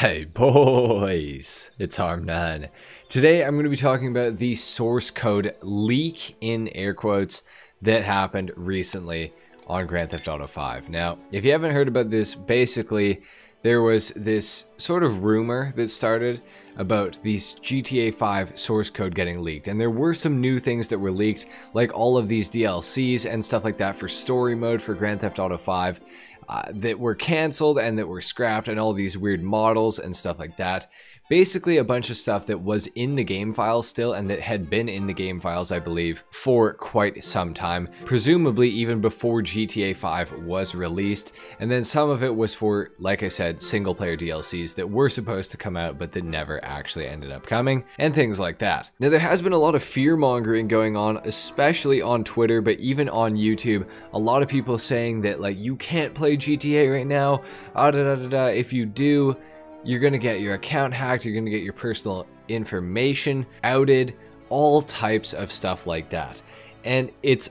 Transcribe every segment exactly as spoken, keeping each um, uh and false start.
Hey boys, it's Harm None. Today I'm going to be talking about the source code leak in air quotes that happened recently on Grand Theft Auto five. Now, if you haven't heard about this, basically there was this sort of rumor that started about these G T A five source code getting leaked. And there were some new things that were leaked, like all of these D L Cs and stuff like that for story mode for Grand Theft Auto five uh, that were canceled and that were scrapped, and all these weird models and stuff like that. Basically a bunch of stuff that was in the game files still and that had been in the game files, I believe, for quite some time, presumably even before G T A five was released. And then some of it was for, like I said, single player D L Cs that were supposed to come out but that never actually ended up coming, and things like that. Now, there has been a lot of fear mongering going on, especially on Twitter, but even on YouTube. A lot of people saying that, like, you can't play G T A right now, ah, da, da, da, da. If you do, you're going to get your account hacked, you're going to get your personal information outed, all types of stuff like that. And it's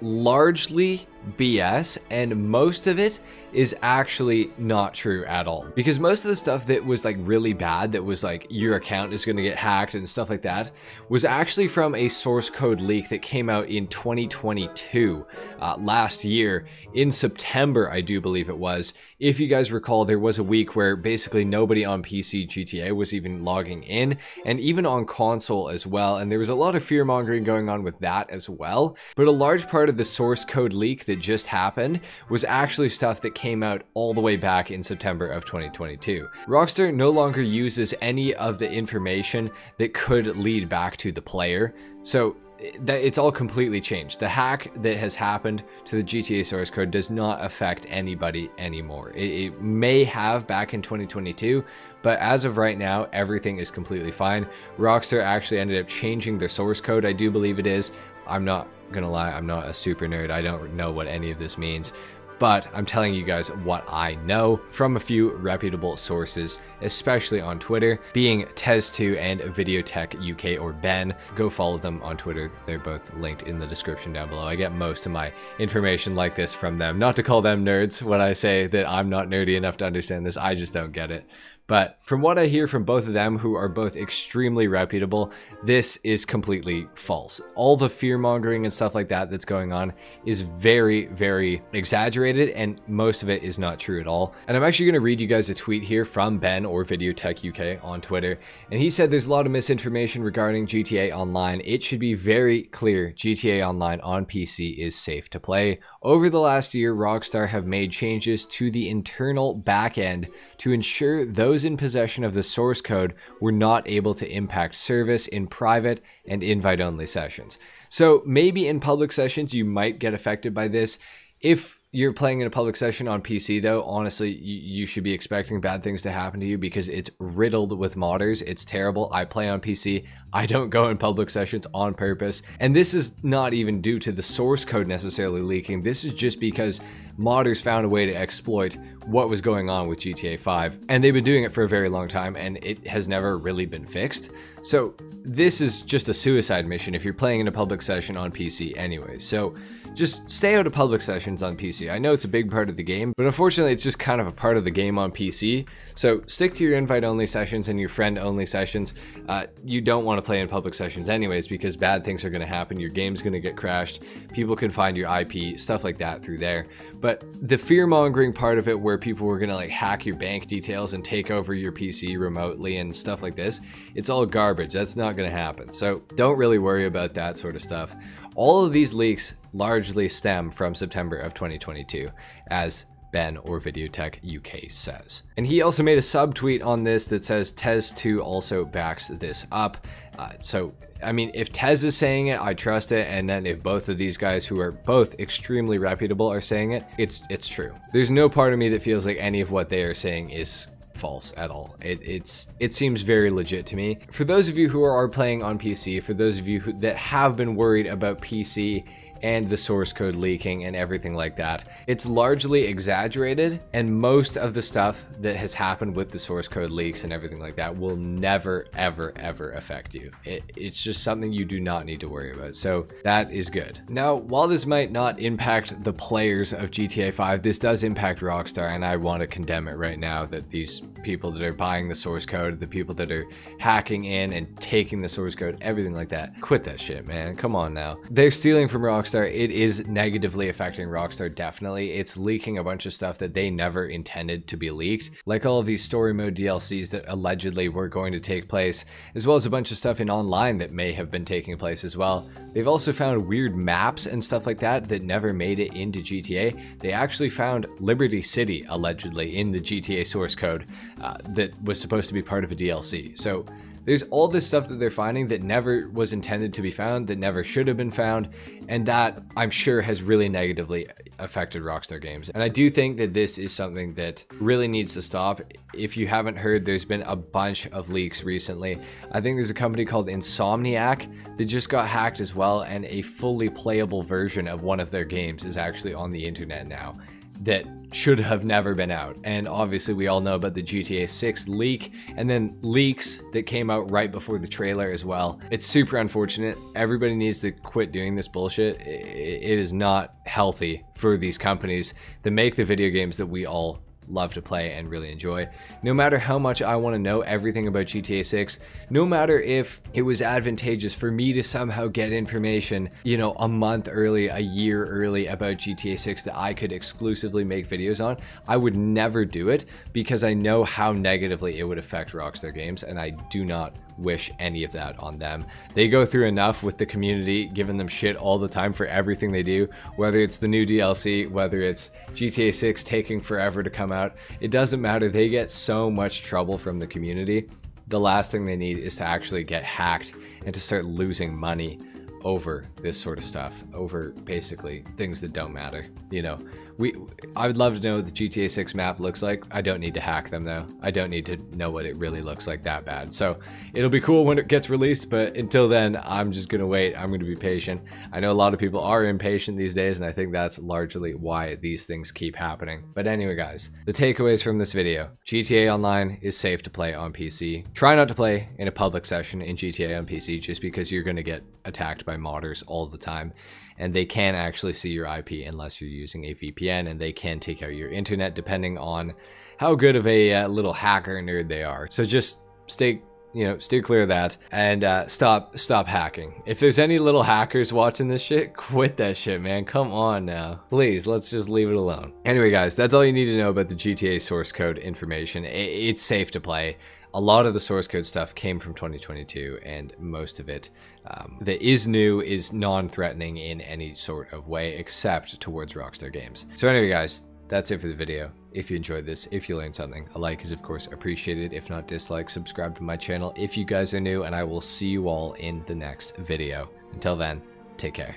largely B S, and most of it is actually not true at all. Because most of the stuff that was like really bad, that was like your account is going to get hacked and stuff like that, was actually from a source code leak that came out in twenty twenty-two, uh, last year in September, I do believe it was. If you guys recall, there was a week where basically nobody on P C G T A was even logging in, and even on console as well. And there was a lot of fear mongering going on with that as well. But a large part of the source code leak that that just happened was actually stuff that came out all the way back in September of twenty twenty-two. Rockstar no longer uses any of the information that could lead back to the player, so that it's all completely changed. The hack that has happened to the G T A source code does not affect anybody anymore. It, it may have back in twenty twenty-two, but as of right now, everything is completely fine. Rockstar actually ended up changing their source code, I do believe it is. I'm not gonna lie, I'm not a super nerd, I don't know what any of this means, but I'm telling you guys what I know from a few reputable sources, especially on Twitter, being Tez two and Videotech U K, or Ben. Go follow them on Twitter, they're both linked in the description down below. I get most of my information like this from them. Not to call them nerds when I say that I'm not nerdy enough to understand this, I just don't get it. But from what I hear from both of them, who are both extremely reputable, this is completely false. All the fear-mongering and stuff like that that's going on is very, very exaggerated, and most of it is not true at all. And I'm actually going to read you guys a tweet here from Ben, or Videotech U K, on Twitter. And he said there's a lot of misinformation regarding G T A Online. It should be very clear G T A Online on P C is safe to play. Over the last year, Rockstar have made changes to the internal backend to ensure those Those in possession of the source code were not able to impact service in private and invite-only sessions. So maybe in public sessions you might get affected by this. If you're playing in a public session on P C though, honestly, you, you should be expecting bad things to happen to you, because it's riddled with modders. It's terrible. I play on P C. I don't go in public sessions on purpose. And this is not even due to the source code necessarily leaking. This is just because modders found a way to exploit what was going on with G T A five. And they've been doing it for a very long time, and it has never really been fixed. So this is just a suicide mission if you're playing in a public session on P C anyway. So just stay out of public sessions on P C. I know it's a big part of the game, but unfortunately it's just kind of a part of the game on P C. So stick to your invite only sessions and your friend only sessions. Uh, you don't want to play in public sessions anyways, because bad things are going to happen. Your game's going to get crashed. People can find your I P, stuff like that through there. But the fear mongering part of it, where people were going to like hack your bank details and take over your P C remotely and stuff like this, it's all garbage. That's not going to happen. So don't really worry about that sort of stuff. All of these leaks largely stem from September of twenty twenty-two, as Ben or Videotech U K says. And he also made a subtweet on this that says Tez two also backs this up. Uh, so, I mean, if Tez is saying it, I trust it. And then if both of these guys, who are both extremely reputable, are saying it, it's it's true. There's no part of me that feels like any of what they are saying is false at all. It, it's it seems very legit to me. For those of you who are playing on P C, for those of you who, that have been worried about P C and the source code leaking and everything like that, it's largely exaggerated, and most of the stuff that has happened with the source code leaks and everything like that will never, ever, ever affect you. It, it's just something you do not need to worry about, so that is good. Now, while this might not impact the players of G T A five, this does impact Rockstar, and I want to condemn it right now that these people that are buying the source code, the people that are hacking in and taking the source code, everything like that. Quit that shit, man. Come on now. They're stealing from Rockstar. It is negatively affecting Rockstar, definitely. It's leaking a bunch of stuff that they never intended to be leaked, like all of these story mode D L Cs that allegedly were going to take place, as well as a bunch of stuff in online that may have been taking place as well. They've also found weird maps and stuff like that that never made it into G T A. They actually found Liberty City, allegedly, in the G T A source code uh, that was supposed to be part of a D L C. So there's all this stuff that they're finding that never was intended to be found, that never should have been found, and that I'm sure has really negatively affected Rockstar Games. And I do think that this is something that really needs to stop. If you haven't heard, there's been a bunch of leaks recently. I think there's a company called Insomniac that just got hacked as well, and a fully playable version of one of their games is actually on the internet now that should have never been out. And obviously we all know about the G T A six leak, and then leaks that came out right before the trailer as well. It's super unfortunate. Everybody needs to quit doing this bullshit. It is not healthy for these companies that make the video games that we all love to play and really enjoy. No matter how much I want to know everything about G T A six, no matter if it was advantageous for me to somehow get information, you know, a month early, a year early about G T A six that I could exclusively make videos on, I would never do it, because I know how negatively it would affect Rockstar Games, and I do not wish any of that on them. They go through enough with the community giving them shit all the time for everything they do, whether it's the new D L C, whether it's G T A six taking forever to come out. It doesn't matter. They get so much trouble from the community. The last thing they need is to actually get hacked and to start losing money over this sort of stuff, over basically things that don't matter. You know, we I would love to know what the G T A six map looks like. I don't need to hack them though. I don't need to know what it really looks like that bad. So it'll be cool when it gets released, but until then, I'm just gonna wait. I'm gonna be patient. I know a lot of people are impatient these days, and I think that's largely why these things keep happening. But anyway, guys, the takeaways from this video: G T A Online is safe to play on P C. Try not to play in a public session in G T A on P C, just because you're gonna get attacked by By modders all the time, and they can actually see your I P unless you're using a V P N, and they can take out your internet depending on how good of a uh, little hacker nerd they are. So just stay, you know, stay clear of that, and uh, stop, stop hacking. If there's any little hackers watching this shit, quit that shit, man. Come on now, please. Let's just leave it alone. Anyway, guys, that's all you need to know about the G T A source code information. It's safe to play. A lot of the source code stuff came from twenty twenty-two, and most of it um, that is new is non-threatening in any sort of way, except towards Rockstar Games. So anyway, guys, that's it for the video. If you enjoyed this, if you learned something, a like is of course appreciated. If not, dislike, subscribe to my channel if you guys are new, and I will see you all in the next video. Until then, take care.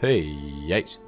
Peace.